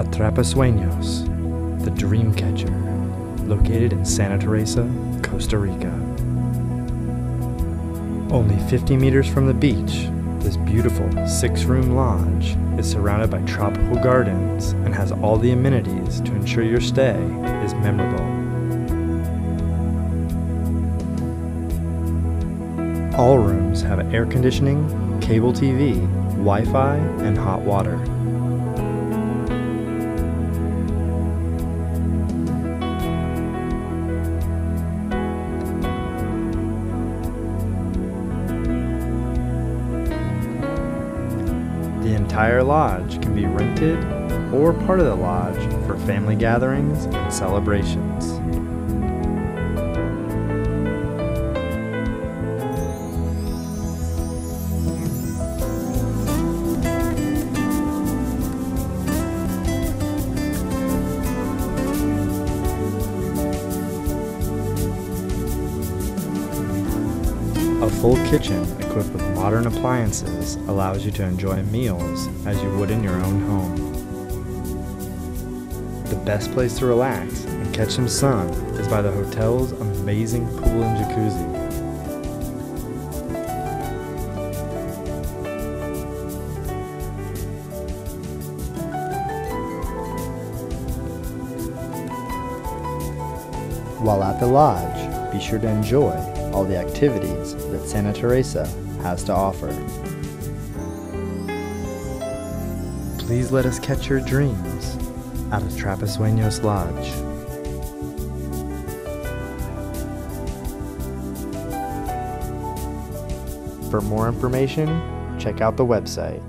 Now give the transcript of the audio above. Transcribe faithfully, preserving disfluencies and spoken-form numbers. Atrapasueños, the dream catcher, located in Santa Teresa, Costa Rica. Only fifty meters from the beach, this beautiful six-room lodge is surrounded by tropical gardens and has all the amenities to ensure your stay is memorable. All rooms have air conditioning, cable T V, Wi-Fi, and hot water. The entire lodge can be rented or part of the lodge for family gatherings and celebrations. A full kitchen equipped with modern appliances allows you to enjoy meals as you would in your own home. The best place to relax and catch some sun is by the hotel's amazing pool and jacuzzi. While at the lodge, be sure to enjoy all the activities that Santa Teresa has to offer. Please let us catch your dreams at Atrapasueños Lodge. For more information, check out the website.